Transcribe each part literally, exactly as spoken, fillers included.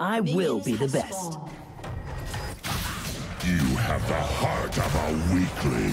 I will be the best. You have the heart of a weakling.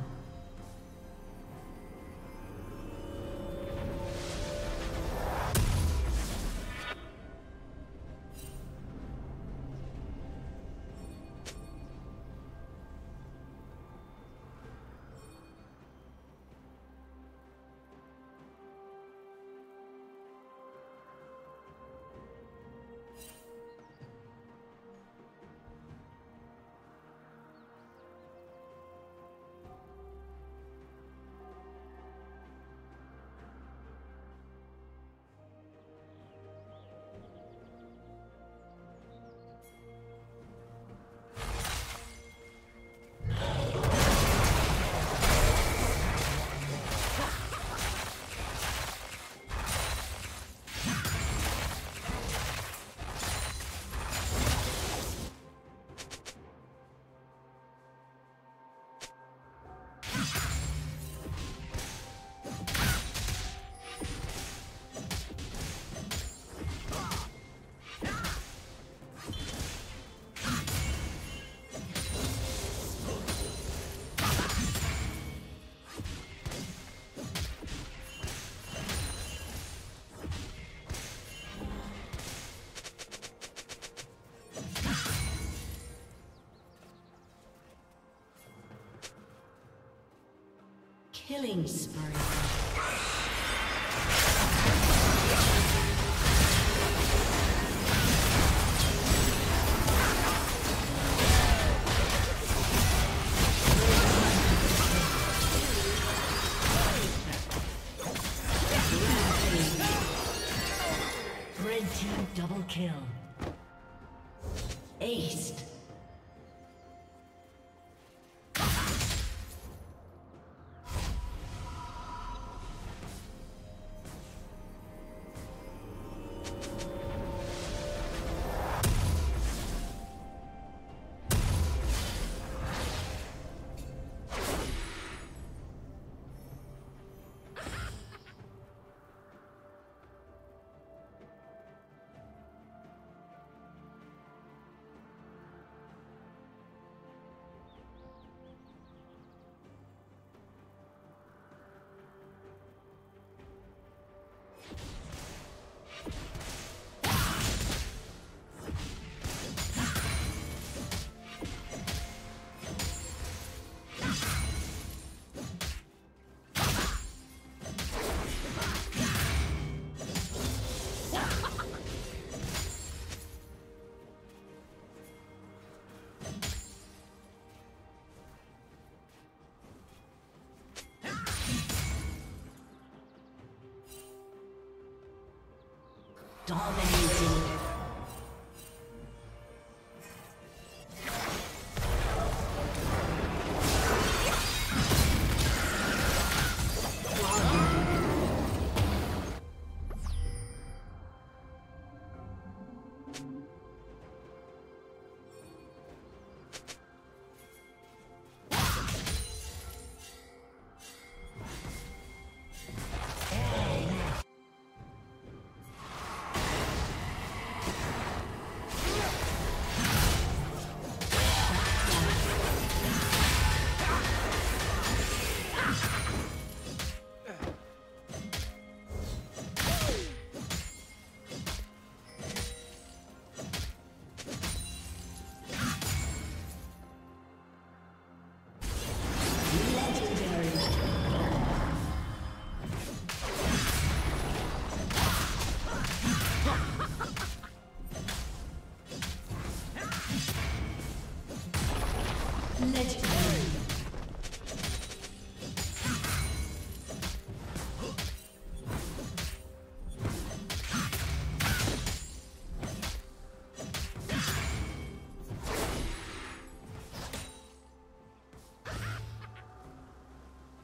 Killing spree. Dominating.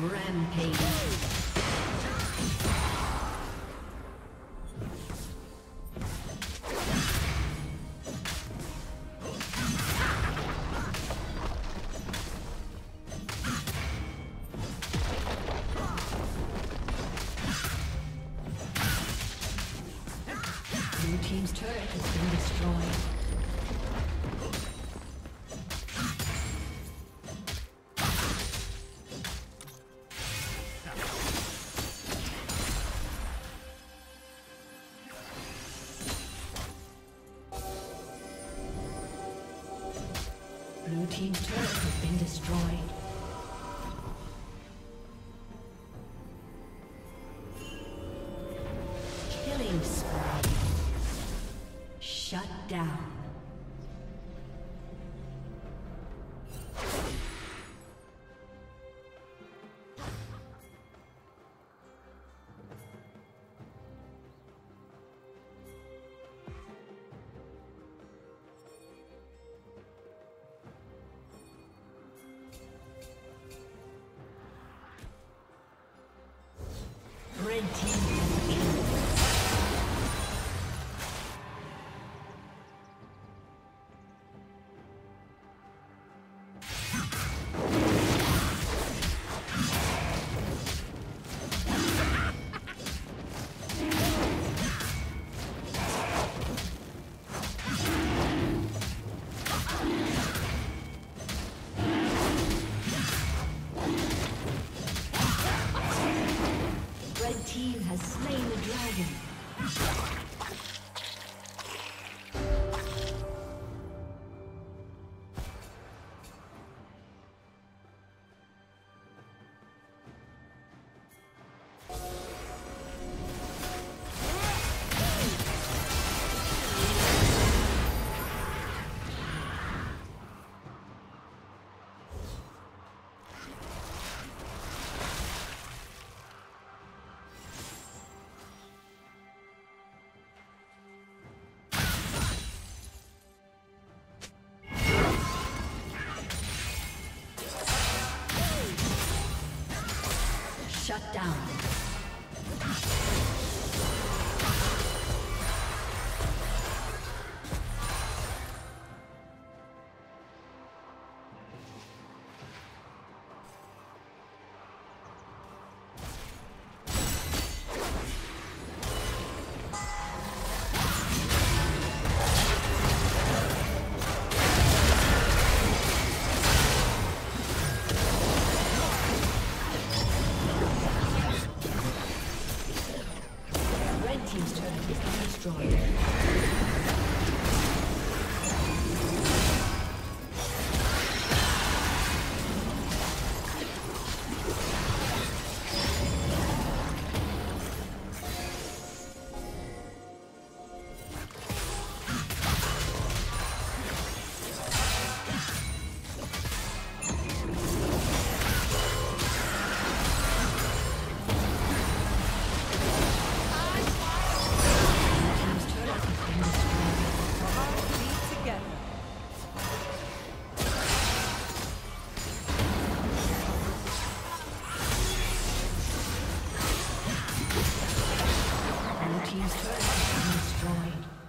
Rampage. Blue team's turret has been destroyed. Killing spree. Shut down. team's turret has been destroyed. He's trying to destroy.